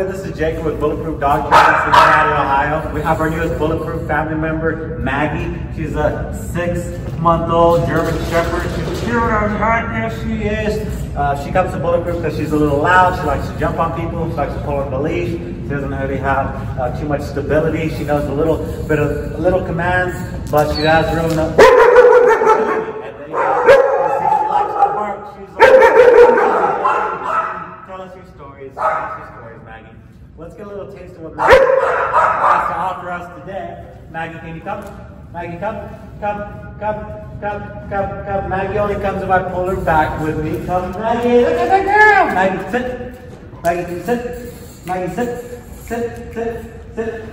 everybody, this is Jacob with Bulletproof Dog Training in Cincinnati, Ohio. We have our newest Bulletproof family member, Maggie. She's a 6-month-old German Shepherd. She's here on her, yes she is. She comes to Bulletproof because she's a little loud. She likes to jump on people. She likes to pull on the leash. She doesn't really have too much stability. She knows a little bit of little commands, but she has room to... Let's get a little taste of what Maggie has to offer us today. Maggie, can you come? Maggie, come. Maggie only comes if I pull her back with me. Come, Maggie. Look at the girl. Maggie, sit. Maggie, can you sit? Maggie, sit.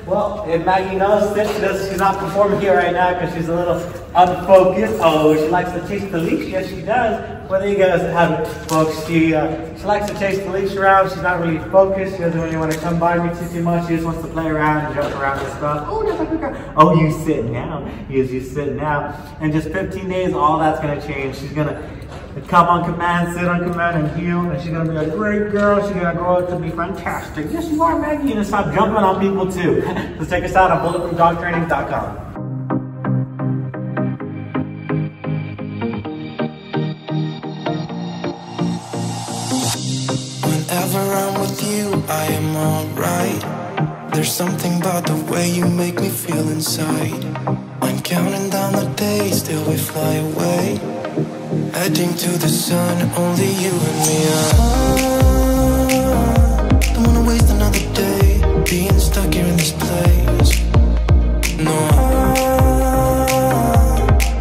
Well, if Maggie knows sit, she's not performing here right now because she's a little unfocused. Oh, she likes to chase the leash. Yes, she does. Whether you guys have it, folks, she likes to chase the leash around. She's not really focused. She doesn't really want to come by me too much. She just wants to play around and jump around and stuff. Oh, that's a good girl. Oh, you sit now. Yes, you sit now. In just 15 days, all that's going to change. She's going to come on command, sit on command, and heal. And she's going to be a great girl. She's going to grow up to be fantastic. Yes, you are, Maggie. You're going to stop jumping on people, too. Let's take us out on bulletproofdogtraining.com. Whenever I'm with you, I am alright. There's something about the way you make me feel inside. I'm counting down the days till we fly away, heading to the sun, only you and me. I don't wanna waste another day being stuck here in this place. No, I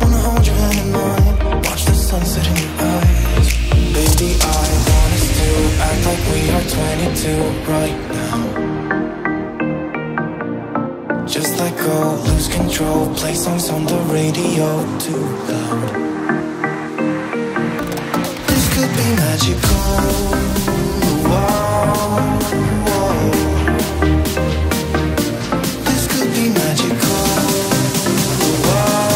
wanna hold your hand in mine, watch the sunset in your eyes. Baby, I want us to act like we are 22 right now. Just let go, lose control, play songs on the radio too loud. This could be magical, wow, whoa. This could be magical, wow,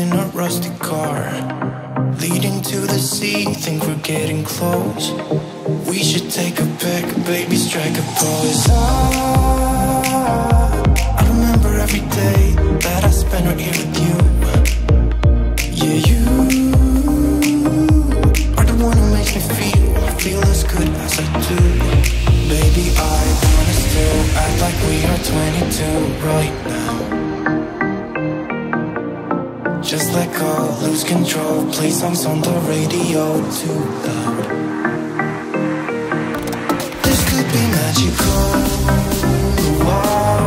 in a rusty car, leading to the sea, think we're getting close. We should take a pic, baby, strike a pose. I remember every day that I spent right here with you. Yeah, you are the one who makes me feel as good as I do. Baby, I want us to act like we are 22 right now. Just let go, lose control, play songs on the radio too loud. This could be magical, wow.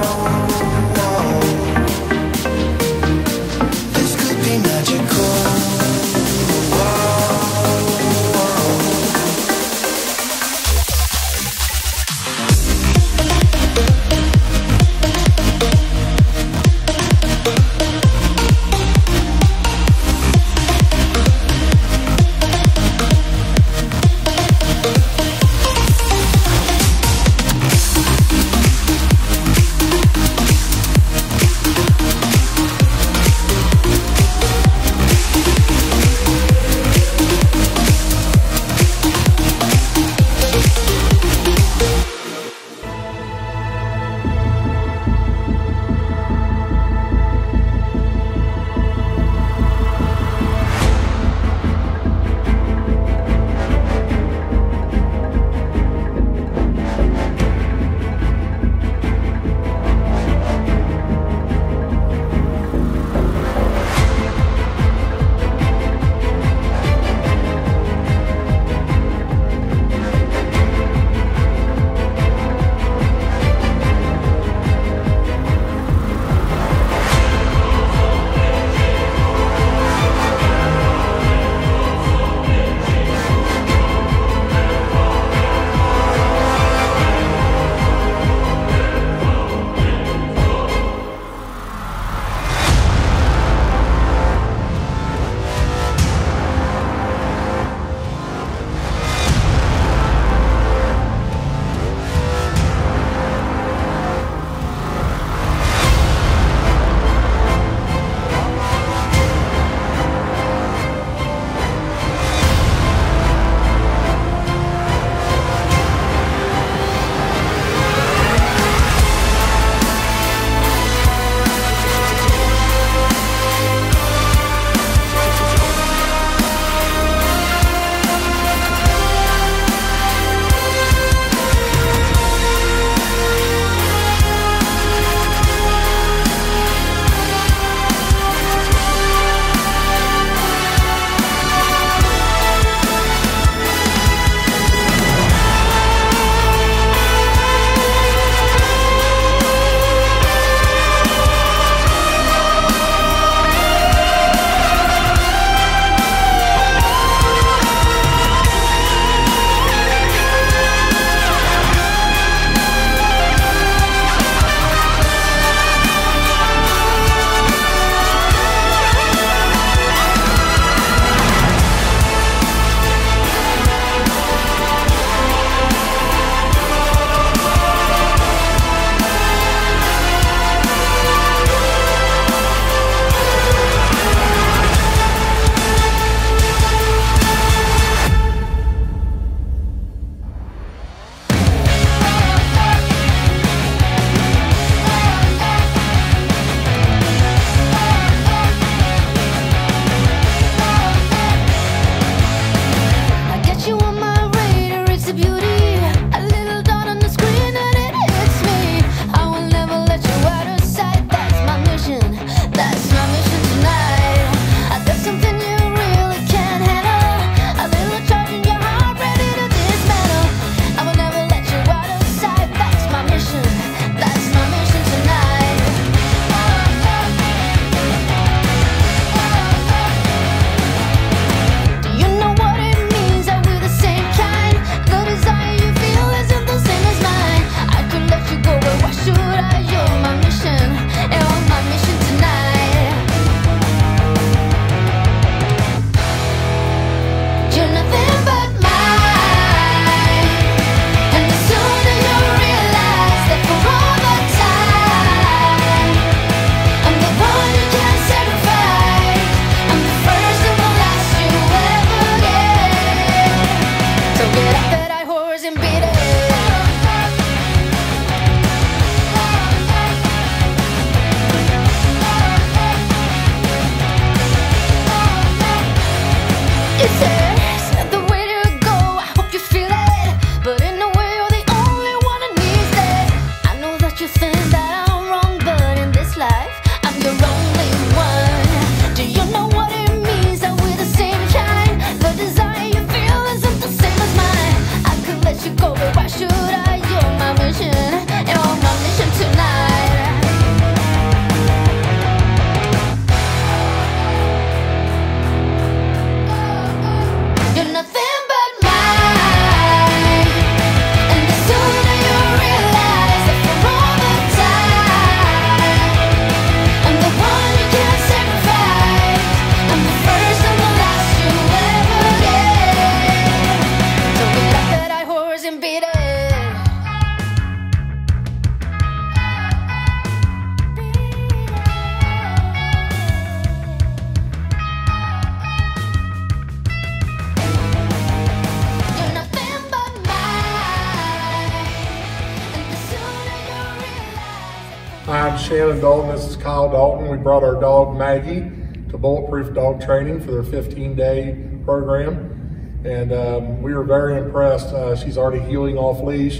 I'm Shannon Dalton, this is Kyle Dalton. We brought our dog Maggie to Bulletproof Dog Training for their 15-day program. And we were very impressed. She's already healing off leash.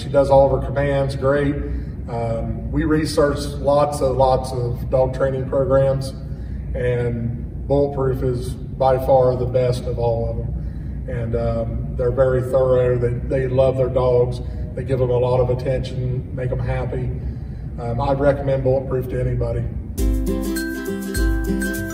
She does all of her commands great. We researched lots of dog training programs, and Bulletproof is by far the best of all of them. And they're very thorough. They love their dogs. They give them a lot of attention, make them happy. I'd recommend Bulletproof to anybody.